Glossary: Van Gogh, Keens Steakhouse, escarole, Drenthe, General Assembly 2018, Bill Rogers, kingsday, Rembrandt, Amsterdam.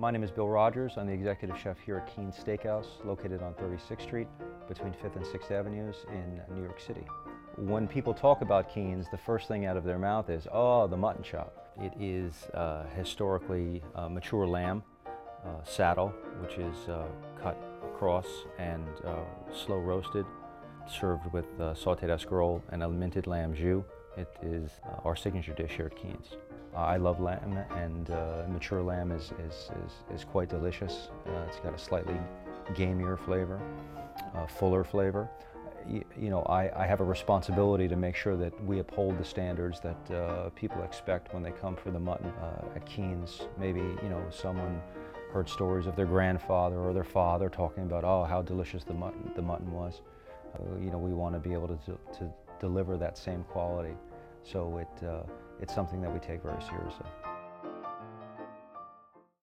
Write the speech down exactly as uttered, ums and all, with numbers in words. My name is Bill Rogers. I'm the executive chef here at Keens Steakhouse, located on thirty-sixth street between fifth and sixth avenues in New York City. When people talk about Keens, the first thing out of their mouth is, oh, the mutton chop. It is uh, historically uh, mature lamb uh, saddle, which is uh, cut across and uh, slow roasted, served with uh, sauteed escarole and a minted lamb jus. It is uh, our signature dish here at Keens. Uh, I love lamb, and uh, mature lamb is, is, is, is quite delicious. Uh, it's got a slightly gamier flavor, uh, fuller flavor. You, you know, I, I have a responsibility to make sure that we uphold the standards that uh, people expect when they come for the mutton uh, at Keens. Maybe, you know, someone heard stories of their grandfather or their father talking about, oh, how delicious the mutton, the mutton was. Uh, you know, we want to be able to, to, to deliver that same quality. So it, uh, it's something that we take very seriously.